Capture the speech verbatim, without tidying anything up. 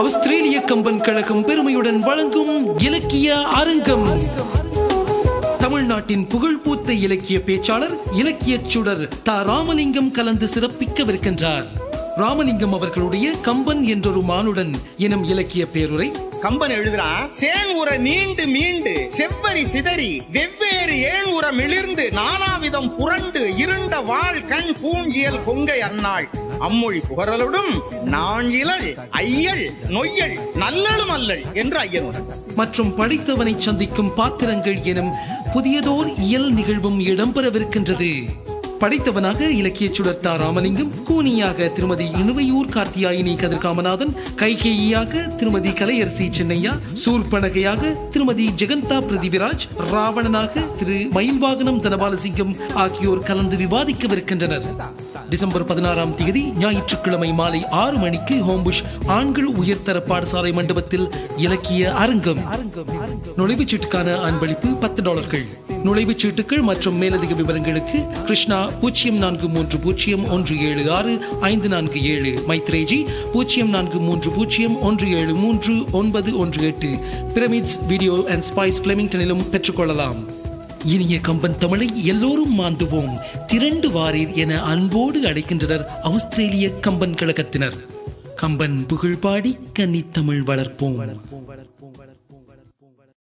ஆஸ்திரேலிய கம்பன் கழகம் பெருமையுடன் வழங்கும் இலக்கிய அரங்கம். தமிழ்நாட்டின் புகழ்பூத்த இலக்கிய பேச்சாளர் இலக்கிய சுடர் தா ராமலிங்கம் கலந்து சிறப்பிக்கவிருக்கின்றார். ராமலிங்கம் அவர்களுடைய கம்பன் என்றொரு மானுடன் எனும் இலக்கிய பேருரை கம்பன் எழுதுறான். சேன் உற நீண்டு மீண்டு செவ்வரி சிதறி வெவ்வேறு ஏன் உற மிளிர்ந்து நானாவிதம் புரண்டு இருண்ட வாழ் கண் பூஞ்சியல் கொங்கை அன்னாள் அம்மொழி புகரலுடன் நான் இழல் ஐயல் நொய்யல் நல்லலும் அல்லல் என்று ஐயனுடன் மற்றும் படித்தவனை சந்திக்கும் பாத்திரங்கள் எனும் புதியதோர் இயல் நிகழ்வும் இடம்பெறவிருக்கின்றது. படைத்தவனாக இலக்கிய சுடர்த்தா ராமலிங்கம், கூனியாக திருமதி இணுவையூர் கார்த்தியாயினி கதிர்காமநாதன், கைகேயியாக திருமதி கலையரசி சின்னையா, சூர்பனகையாக திருமதி ஜெகந்தா பிரிதிவிராஜ், ராவணனாக திரு மயில்வாகனம் தனபாலசிங்கம் ஆகியோர் கலந்து விவாதிக்கவிருக்கின்றனர். டிசம்பர் பதினாறாம் தேதி ஞாயிற்றுக்கிழமை மாலை ஆறு மணிக்கு ஹோம்புஷ் ஆண்கள் உயர்தர பாடசாலை மண்டபத்தில் இலக்கிய அரங்கம். நுழைவுச்சீட்டுக்கான அன்பளிப்பு பத்து டாலர்கள். நுழைவுச் சீட்டுகள் மற்றும் மேலதிக விவரங்களுக்கு கிருஷ்ணா பூஜ்ஜியம் நான்கு மூன்று பூஜ்ஜியம் ஒன்று ஏழு ஆறு ஐந்து நான்கு ஏழு, மைத்ரேஜி பூஜ்ஜியம் நான்கு மூன்று பூஜ்ஜியம் ஒன்று ஏழு மூன்று ஒன்பது ஒன்று எட்டு, பிரமிட்ஸ் வீடியோ அண்ட் ஸ்பைஸ் பிளமிங்டனிலும் பெற்றுக்கொள்ளலாம். இனிய கம்பன் தமிழை எல்லோரும் மாந்துவோம், திரண்டு வாரீர் என அன்போடு அழைக்கின்றனர் ஆஸ்திரேலிய கம்பன் கழகத்தினர். கம்பன் புகழ்பாடி கன்னித்தமிழ் வளர்ப்போம்.